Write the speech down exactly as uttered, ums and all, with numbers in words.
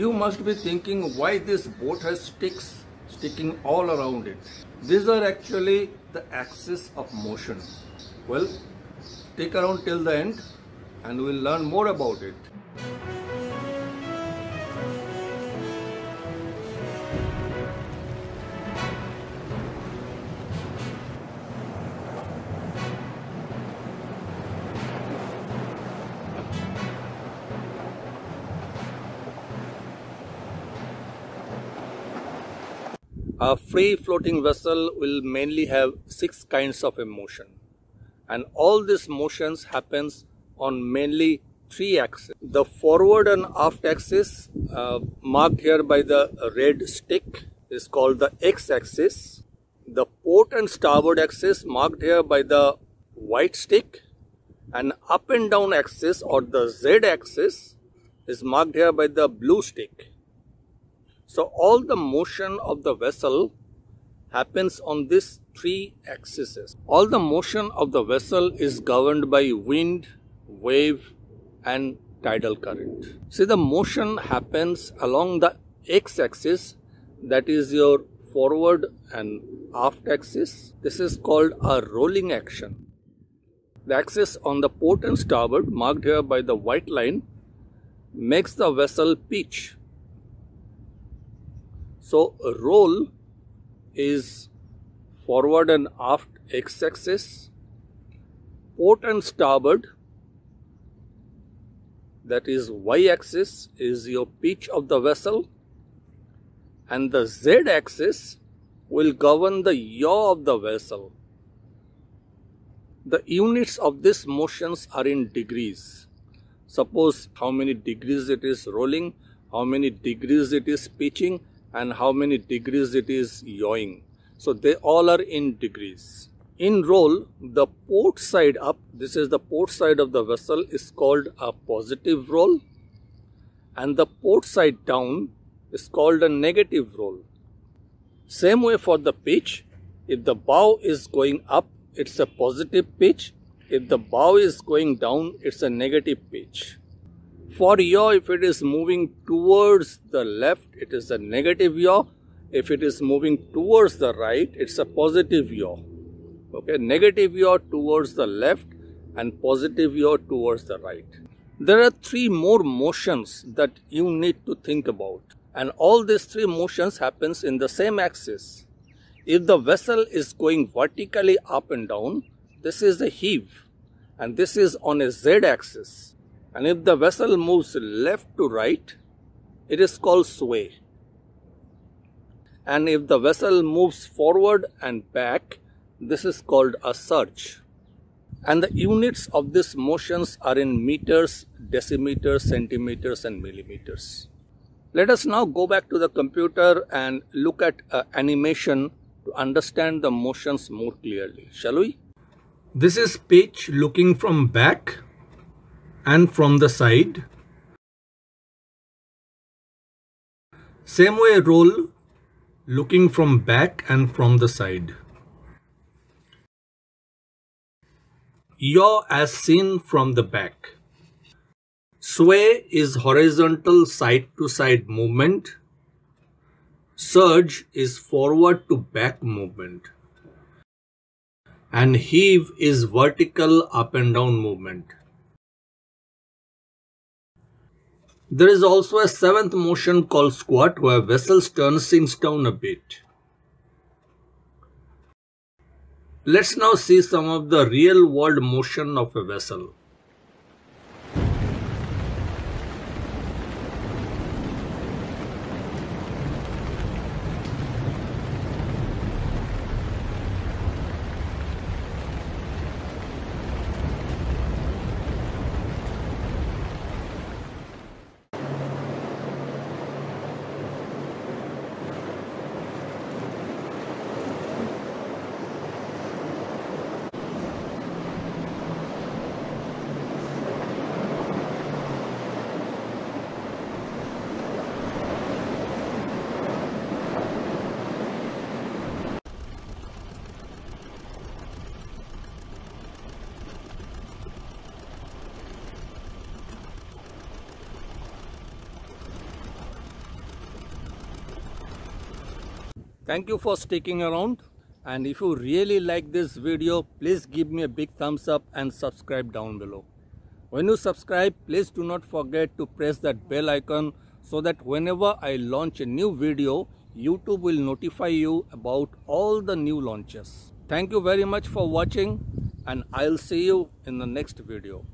You must be thinking why this boat has sticks sticking all around it. These are actually the axis of motion. Well, stick around till the end and we'll learn more about it. A free-floating vessel will mainly have six kinds of motion, and all these motions happens on mainly three axes. The forward and aft axis, uh, marked here by the red stick, is called the x-axis. The port and starboard axis, marked here by the white stick, and up and down axis or the z-axis is marked here by the blue stick. So all the motion of the vessel happens on these three axes. All the motion of the vessel is governed by wind, wave and tidal current. See, the motion happens along the x-axis, that is your forward and aft axis. This is called a rolling action. The axis on the port and starboard, marked here by the white line, makes the vessel pitch. So roll is forward and aft x-axis, port and starboard, that is y-axis, is your pitch of the vessel, and the z-axis will govern the yaw of the vessel. The units of these motions are in degrees. Suppose how many degrees it is rolling, how many degrees it is pitching, and how many degrees it is yawing. So they all are in degrees. In roll, the port side up, this is the port side of the vessel, is called a positive roll, and the port side down is called a negative roll. Same way for the pitch, if the bow is going up, it's a positive pitch. If the bow is going down, it's a negative pitch. For yaw, if it is moving towards the left, it is a negative yaw. If it is moving towards the right, it's a positive yaw. Okay, negative yaw towards the left and positive yaw towards the right. There are three more motions that you need to think about, and all these three motions happens in the same axis. If the vessel is going vertically up and down, this is a heave, and this is on a z-axis. And if the vessel moves left to right, it is called sway. And if the vessel moves forward and back, this is called a surge. And the units of these motions are in meters, decimeters, centimeters and millimeters. Let us now go back to the computer and look at uh, animation to understand the motions more clearly, shall we? This is pitch looking from back and from the side. Same way roll, looking from back and from the side. Yaw as seen from the back. Sway is horizontal side to side movement. Surge is forward to back movement. And heave is vertical up and down movement. There is also a seventh motion called squat, where vessel's stern sinks down a bit. Let's now see some of the real world motion of a vessel. Thank you for sticking around, and if you really like this video, please give me a big thumbs up and subscribe down below. When you subscribe, please do not forget to press that bell icon so that whenever I launch a new video, YouTube will notify you about all the new launches. Thank you very much for watching, and I'll see you in the next video.